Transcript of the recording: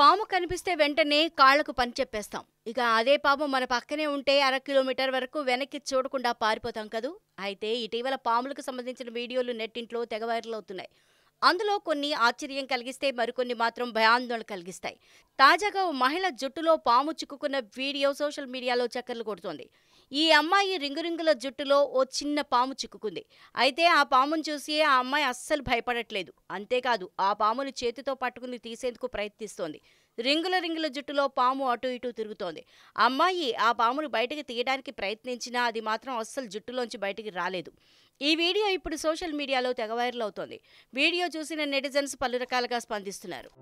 పాము కనిపిస్తే వెంటనే కాళ్ళకు పంచెప్పేస్తాం. ఇక అదే పాము మన పక్కనే ఉంటే అర కిలోమీటర్ వరకు వెనక్కి చూడకుండా పారిపోతాం కదూ. అయితే ఇటీవల పాములకు సంబంధించిన వీడియోలు నెట్టింట్లో తెగ వైరల్ అవుతున్నాయి. అందులో కొన్ని ఆశ్చర్యం కలిగిస్తే మరికొన్ని మాత్రం భయాందోళన కలిగిస్తాయి. తాజాగా ఓ మహిళ జుట్టులో పాము చిక్కుకున్న వీడియో సోషల్ మీడియాలో చక్కర్లు కొడుతోంది. ఈ అమ్మాయి రింగురింగుల జుట్టులో ఓ చిన్న పాము చిక్కుకుంది. అయితే ఆ పామును చూసి ఆ అమ్మాయి అస్సలు భయపడట్లేదు. అంతేకాదు ఆ పామును చేతితో పట్టుకుని తీసేందుకు ప్రయత్నిస్తోంది. రింగుల రింగుల జుట్టులో పాము అటు ఇటు తిరుగుతోంది. అమ్మాయి ఆ పామును బయటకు తీయడానికి ప్రయత్నించినా అది మాత్రం అస్సలు జుట్టులోంచి బయటికి రాలేదు. ఈ వీడియో ఇప్పుడు సోషల్ మీడియాలో తెగ వైరల్ అవుతోంది. వీడియో చూసిన నెటిజన్స్ పలు రకాలుగా స్పందిస్తున్నారు.